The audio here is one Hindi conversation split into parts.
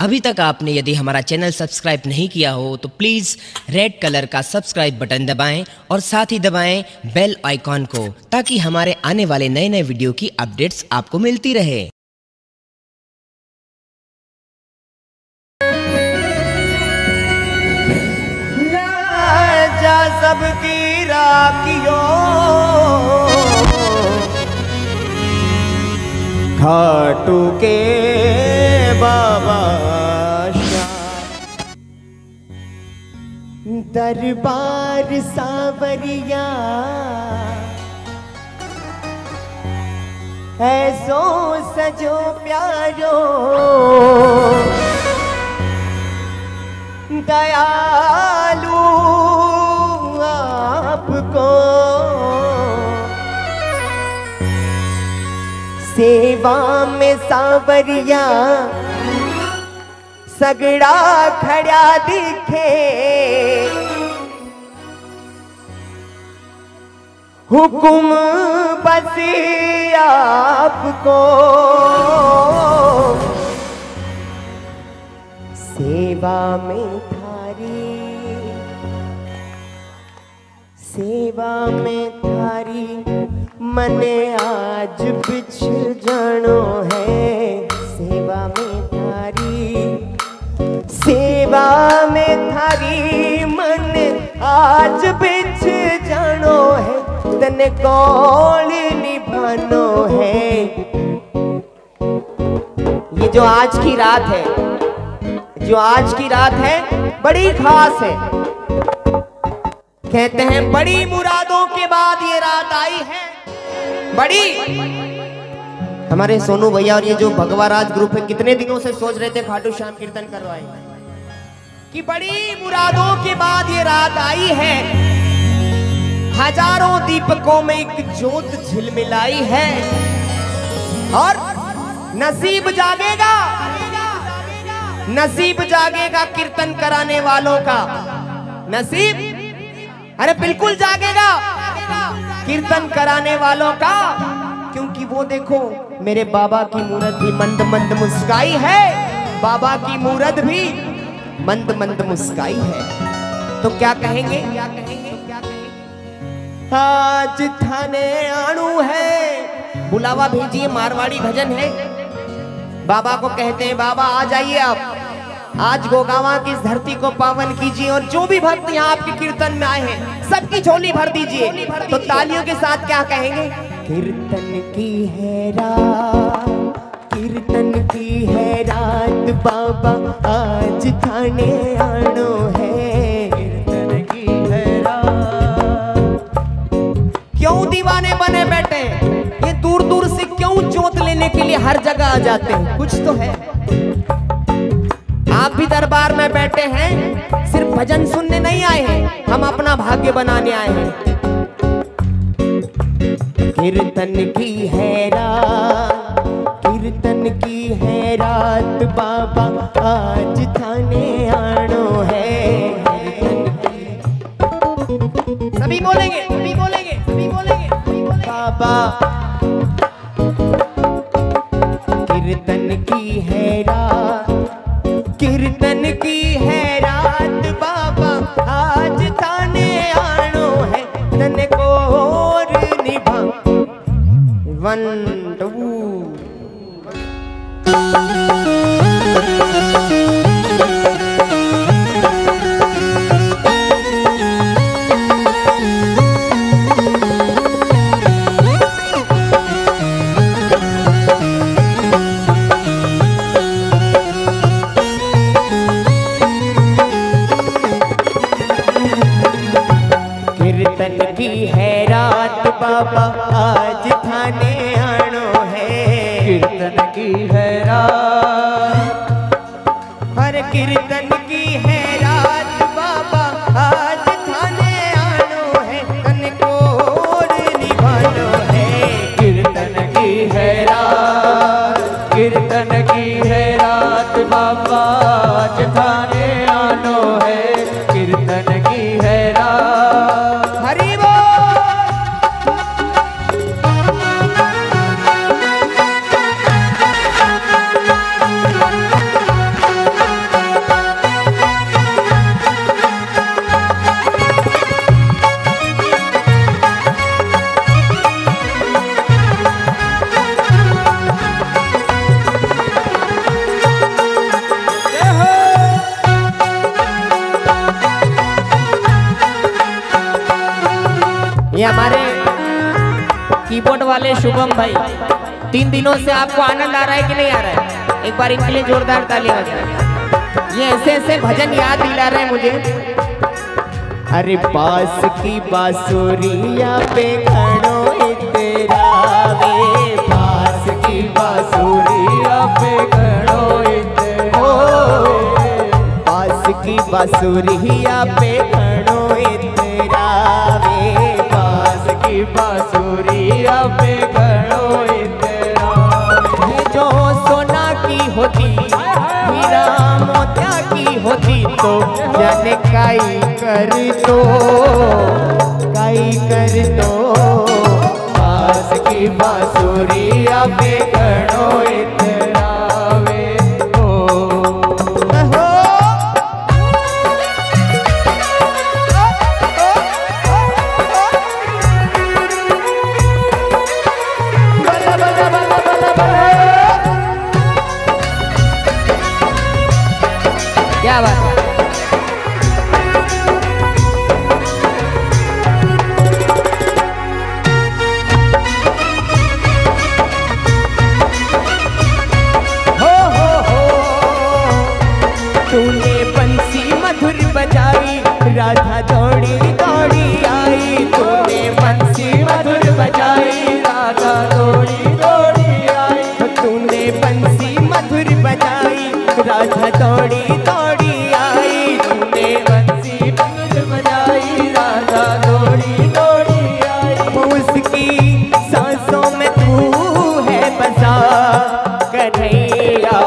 अभी तक आपने यदि हमारा चैनल सब्सक्राइब नहीं किया हो तो प्लीज़ रेड कलर का सब्सक्राइब बटन दबाएं और साथ ही दबाएं बेल आइकॉन को, ताकि हमारे आने वाले नए नए वीडियो की अपडेट्स आपको मिलती रहे। सबकी राखियो खाटू के बाबा श्याम दरबार सावरिया ऐसो सजो प्यारो दयालु आपको सेवा में सावरिया सगड़ा खड़ा दिखे हुकुम बस आपको सेवा में थारी सेवा में थारी मने आज पिछड़ जानो है सेवा में थारी सेवा में थारी मन आज पिछड़ जानो है तने कौल निभानो है। ये जो आज की रात है, जो आज की रात है बड़ी खास है। कहते हैं बड़ी मुरादों के बाद ये रात आई है। बड़ी हमारे सोनू भैया और ये जो भगवा राज ग्रुप है कितने दिनों से सोच रहे थे खाटू श्याम कीर्तन करवाए, कि बड़ी मुरादों के बाद ये रात आई है। हजारों दीपकों में एक ज्योत झिलमिलाई है और नसीब जागेगा, नसीब जागेगा कीर्तन कराने वालों का। नसीब अरे बिल्कुल जागेगा कीर्तन कराने वालों का, क्योंकि वो देखो मेरे बाबा की मूरत भी मंद मंद मुस्काई है, बाबा की मूरत भी मंद मंद मुस्काई है। तो क्या कहेंगे, क्या कहेंगे, क्या कहेंगे? आज थाने आणू है, बुलावा भेजिए, मारवाड़ी भजन है। बाबा को कहते हैं बाबा आ जाइए आप, आज गोगावां की इस धरती को पावन कीजिए और जो भी भक्त यहाँ आपके कीर्तन में आए हैं सबकी झोली भर दीजिए। तो तालियों के साथ क्या कहेंगे? कीर्तन की है रात, कीर्तन की है रात, बाबा आज थाने आनो है। कीर्तन की है रात, क्यों दीवाने बने बैठे ये दूर दूर से, क्यों जोत लेने के लिए हर जगह आ जाते हैं? कुछ तो है। आप भी दरबार में बैठे हैं, सिर्फ भजन सुनने नहीं आए हैं, हम अपना भाग्य बनाने आए हैं। कीर्तन की है रात, कीर्तन की है रात, बाबा आज थाने आनो है। सभी बोलेंगे, सभी बोलेंगे, सभी बोलेंगे, सभी बोलेंगे बाबा। कीर्तन की है रात, कीर्तन की है रात, बाबा आज थाने आनो है, तने कोर निभा। 1 2 बाबा आज थाने आनो है। कीर्तन की है रात, हर कीर्तन की है रात, बाबा आज थाने आनो है, तन को निभानो है। कीर्तन की है रात, कीर्तन की है रात, बाबा आज थाने आनो है। कीर्तन की है रात, हरि कीबोर्ड वाले शुभम भाई, 3 दिनों से आपको आनंद आ रहा है कि नहीं आ रहा है? एक बार इनके लिए जोरदार ताली बजाएं। ये ऐसे ऐसे भजन याद दिला रहे हैं मुझे। अरे पास की बांसुरिया पे खड़ो एक तेरा वे, पास की बांसुरिया पे खड़ो एक तेरा वे, पास की बांसुरिया पे खड़ो एक तेरा वे, पास की बांसुरिया पे खड़ो एक तेरा वे। जो सोना की होती हीरा मोतिया की होती तो जाने काई कर दो, काई कर दो। पास की बांसुरिया पे खड़ो इतना वे हो। बला बला बला बला बला। क्या बात है? राधा दौड़ी दौड़ी आई, तूने बंसी मधुर बजाई, राधा दौड़ी दौड़ी आई, तूने बंसी मधुर बजाई, राधा दौड़ी दौड़ी आई, तूने बंसी मधुर बजाई, राधा दौड़ी दौड़ी आई। उसकी सांसों में तू है बसा कन्हैया,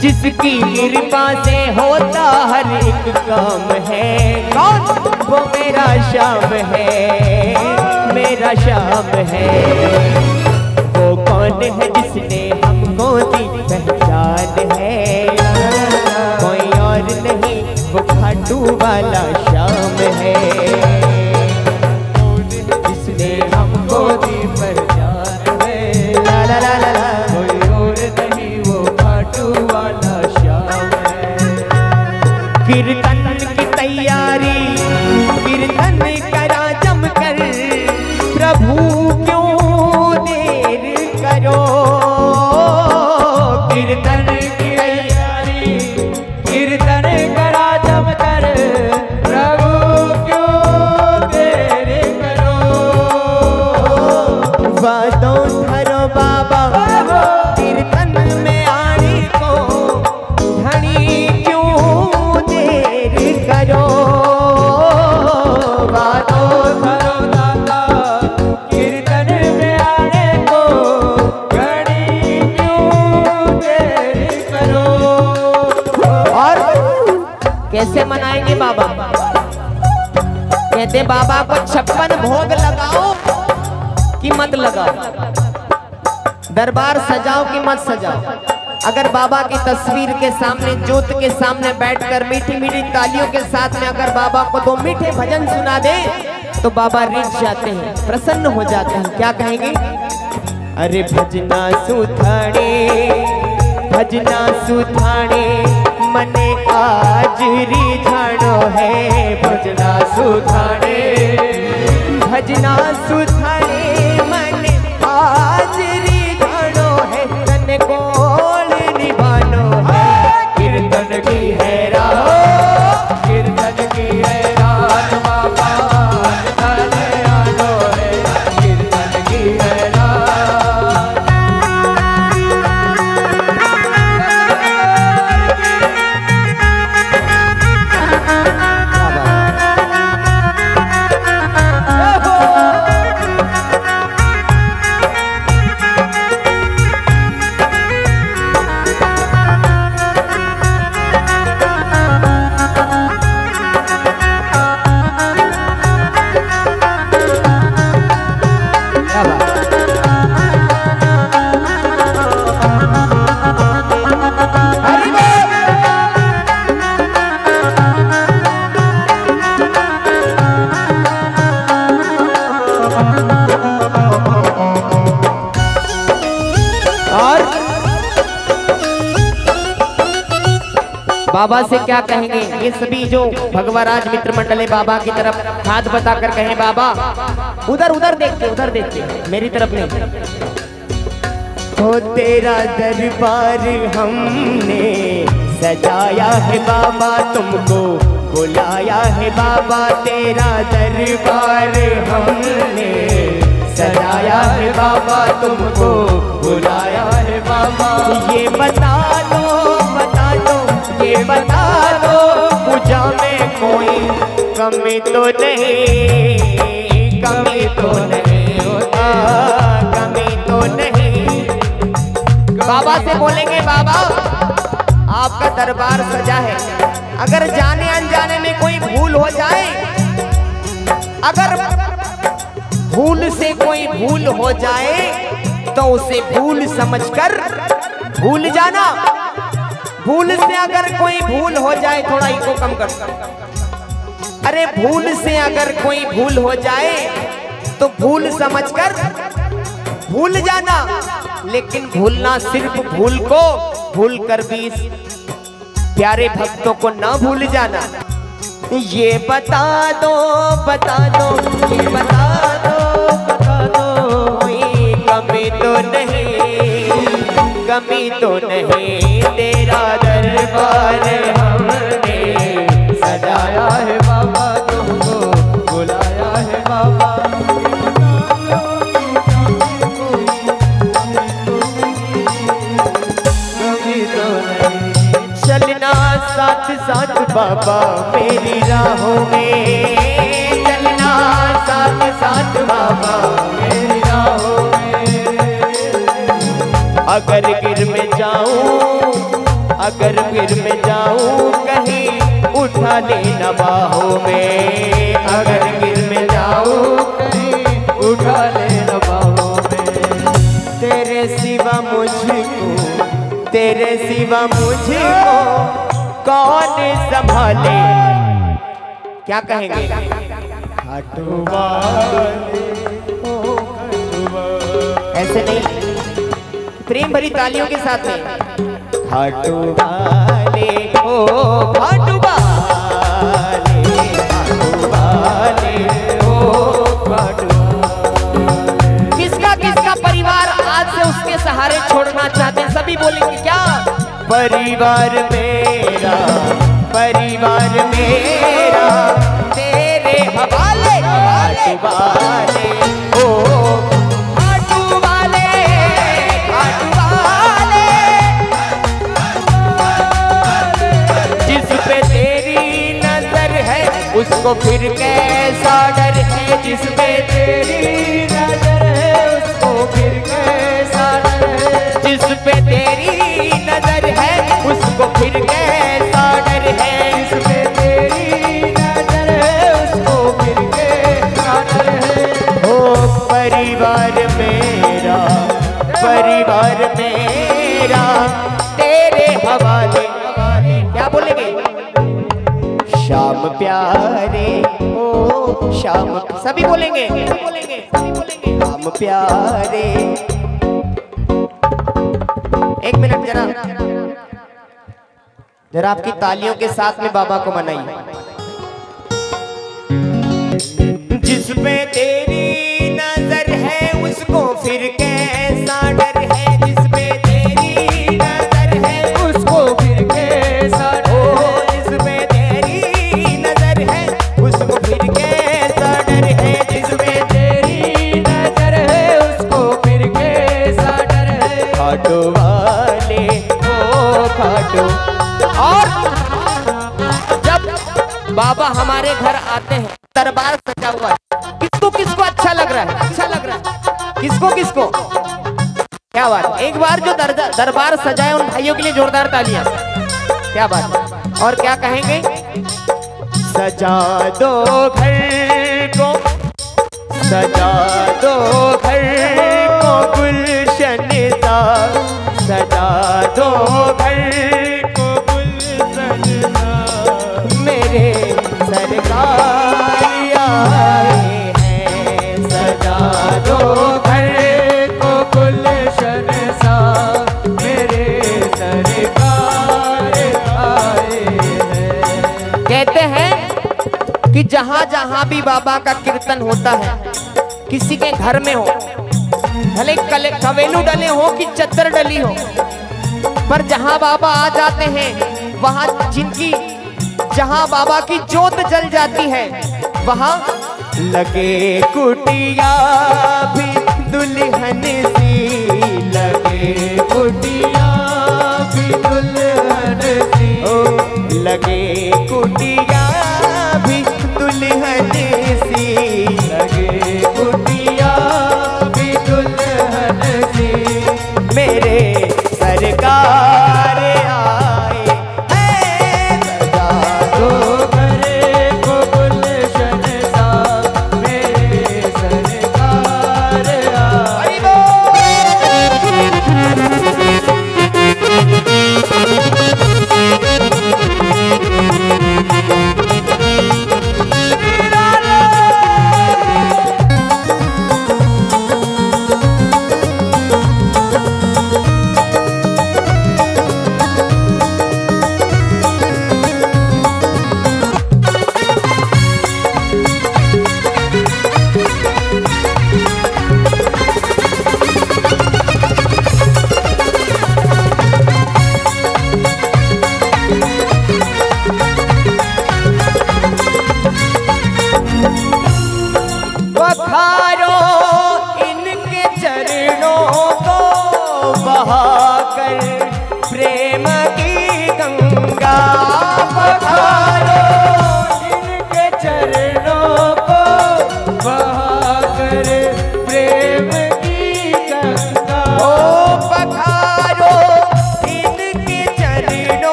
जिसकी कृपा से होता हर एक काम है। कौन? वो मेरा श्याम है, मेरा श्याम है। वो कौन है जिसने हमको दी पहचान है? कोई और नहीं वो खाटू वाला श्याम है। कौन है जिसने हमको दी पहचान है? ला ला ला ला। कीर्तन की तैयारी कीर्तन करा जमकर, प्रभु क्यों देर करो। कीर्तन की तैयारी कीर्तन करा जमकर, प्रभु क्यों देर करो। वादों धरो बाबा कीर्तन में आने को, धनी करो। बातों करो दाता कीर्तन में आने को, घड़ी क्यों देर करो। और कैसे मनाएंगे बाबा? कहते बाबा को 56 भोग लगाओ कि मत लगाओ, दरबार सजाओ कि मत सजाओ। अगर बाबा की तस्वीर के सामने ज्योत के सामने बैठकर मीठी मीठी तालियों के साथ में अगर बाबा को 2 मीठे भजन सुना दे तो बाबा रिझ जाते हैं, प्रसन्न हो जाते हैं। क्या कहेंगे? अरे भजना सुथाने भजना सुथाने मने आज रिझानो है, भजना सुथाने भजना सुथाने मने आज रिझानो है। तन को कीर्तन की है रात, कीर्तन की है रात, बाबा आने आलो है, कीर्तन की है रात। क्या बात है? बाबा से क्या कहेंगे ये सभी जो भगवा राज मित्र मंडल है बाबा की तरफ हाथ बताकर कहें बाबा उधर उधर देखते मेरी तरफ नहीं। ओ तेरा दरबार हमने सजाया है बाबा, तुमको बुलाया है बाबा। तेरा दरबार हमने सजाया है बाबा, तुमको बुलाया है बाबा। ये बता दो पूजा में कोई कमी तो नहीं, कमी तो नहीं होता, कमी तो नहीं। बाबा से बोलेंगे बाबा आपका दरबार सजा है, अगर जाने अनजाने में कोई भूल हो जाए, अगर भूल से कोई भूल हो जाए तो उसे भूल समझकर भूल जाना। भूल से अगर कोई भूल हो जाए, थोड़ा इको कम कर, अरे भूल से अगर कोई भूल हो जाए तो भूल समझकर भूल जाना, लेकिन भूलना सिर्फ भूल को, भूल कर भी प्यारे भक्तों को ना भूल जाना। ये बता दो ये बता दो कमी तो नहीं, कमी तो नहीं। तेरा दरबार हमने सजाया है बाबा, तुमको बुलाया है बाबा। चलना साथ साथ बाबा मेरी राहों में, चलना साथ साथ बाबा मेरी राहों में। अगर गिर में जाऊं, अगर गिर में जाऊं कहीं उठा लेना बाहों में, अगर गिर में जाऊं कहीं उठा लेना बाहों में। तेरे सिवा मुझको कौन संभाले। क्या कहेंगे खाटू ऐसे नहीं, प्रेम भरी तालियों के साथ में। खाटू वाले ओ खाटू वाले, खाटू वाले ओ खाटू वाले। किसका किसका परिवार आज से उसके सहारे छोड़ना चाहते हैं, सभी बोलेंगे क्या? परिवार मेरा, परिवार मेरा तेरे हवाले, हवाले वाले ओ उसको फिर कैसा डर है, जिसमें तेरी नजर है उसको फिर कैसा डर है, जिस पे तेरी नजर है उसको फिर कैसा डर है, जिस पे तेरी नजर है उसको फिर कैसा डर है। ओ परिवार मेरा, परिवार मेरा तेरे हवाले। क्या बोलेंगे? श्याम प्यारे ओ श्याम, सभी बोलेंगे श्याम प्यारे। एक मिनट जरा जरा आपकी तालियों के साथ में बाबा को मनाइए। जिस पे तेरी नजर है उसको फिर कैसा डर है, जिस पे तेरी नजर है उसको फिर कैसा डर, उसको फिर कैसा डर है, जिसमें तेरी नजर है उसको फिर कैसा डर है। खाटू वाले ओ खाटू। और जब बाबा हमारे घर आते हैं दरबार सजा हुआ है, किसको किसको अच्छा लग रहा है, अच्छा लग रहा है किसको किसको? क्या बात, एक बार जो दरबार सजाए उन भाइयों के लिए जोरदार तालियां। क्या बात। और क्या कहेंगे? सजा दो घर को, सजा दो घर को गुलशन सा, सजा दो घर को गुलशन सा। मेरे सरकार आए हैं, सजा दो घर को गुलशन सा, मेरे सरकार आए। कि जहाँ जहाँ भी बाबा का कीर्तन होता है, किसी के घर में हो, भले कवेलू डले हो कि चद्दर डली हो, पर जहाँ बाबा आ जाते हैं वहाँ जिनकी जहाँ बाबा की जोत जल जाती है वहाँ लगे कुटिया भी दुल्हन सी, लगे कुटिया भी दुल्हन सी, ओ लगे कुटिया भी दुल्हन सी, लगे कुटिया भी दुल्हन सी, मेरे सरकार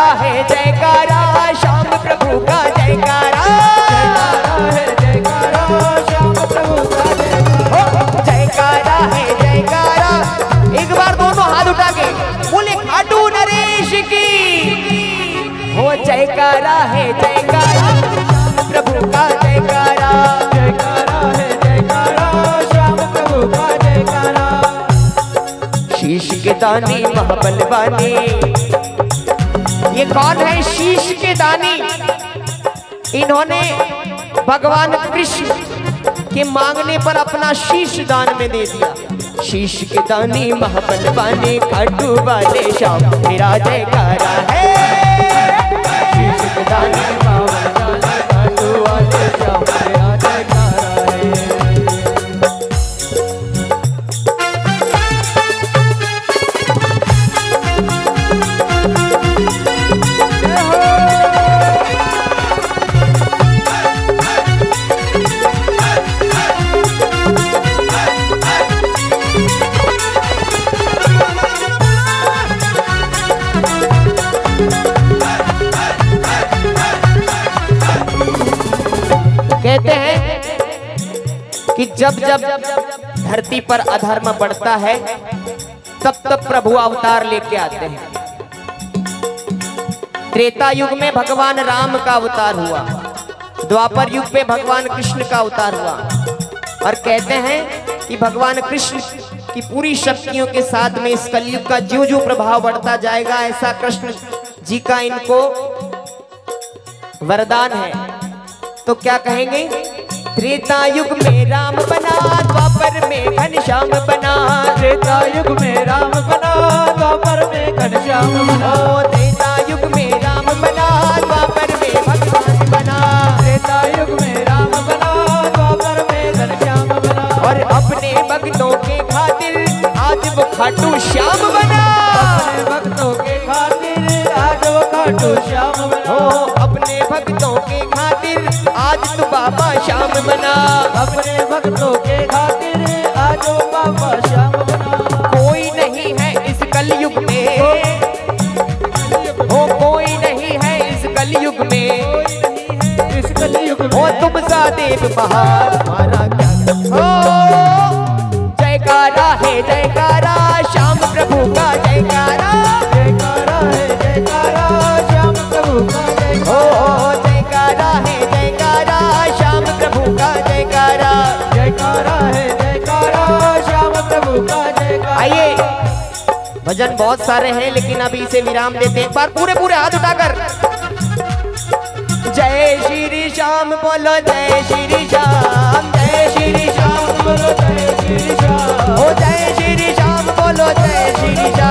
जयकारा है, जयकारा प्रभु का, जयकारा जयकारा है, जयकारा श्याम प्रभु का, जयकारा शीश के दानी महाबलवानी। ये कौन है शीश के दानी? इन्होंने भगवान कृष्ण के मांगने पर अपना शीश दान में दे दिया। शीश के दानी महाबलवानी खाटू वाले श्याम मेरा जयकारा है, कि जब धरती पर अधर्म बढ़ता है तब प्रभु अवतार लेके आते हैं। त्रेता युग में भगवान राम का अवतार हुआ, द्वापर युग में भगवान कृष्ण का अवतार हुआ, और कहते हैं कि भगवान कृष्ण की पूरी शक्तियों के साथ में इस कलयुग का ज्यों ज्यों प्रभाव बढ़ता जाएगा, ऐसा कृष्ण जी का इनको वरदान है। तो क्या कहेंगे? त्रेता युग में राम बना, द्वापर में घनश्याम बना, त्रेता युग में राम बना, द्वापर में घनश्याम बना, त्रेता युग में राम बना, द्वापर में भगवान बना, त्रेता युग में राम बना, द्वापर में घनश्याम बना, और अपने भक्तों के खातिर आज वो खाटू श्याम बना, अपने भक्तों के खातिर आज वो खाटू श्याम बना, अपने बना, अपने भक्तों के खातिर आ जाओ बाबा श्याम बना। कोई नहीं है इस कलयुग में, हो कोई नहीं है इस कलयुग में, इस कलयुग में हो तुम सा देव बहार हमारा क्या हो। जयकारा है जयकारा श्याम प्रभु का, जयकारा जयकारा है जयकारा श्याम प्रभु का, हो जयकारा है जयकारा श्याम प्रभु का, जयकारा जयकारा है जयकारा श्याम प्रभु का जयकारा। आइए, भजन बहुत सारे हैं लेकिन अभी इसे विराम देते हैं। एक बार पूरे पूरे हाथ उठाकर जय श्री श्याम बोलो, जय श्री श्याम, जय श्री श्याम बोलो, जय श्री श्याम, हो जय श्री श्याम बोलो, जय श्री श्याम।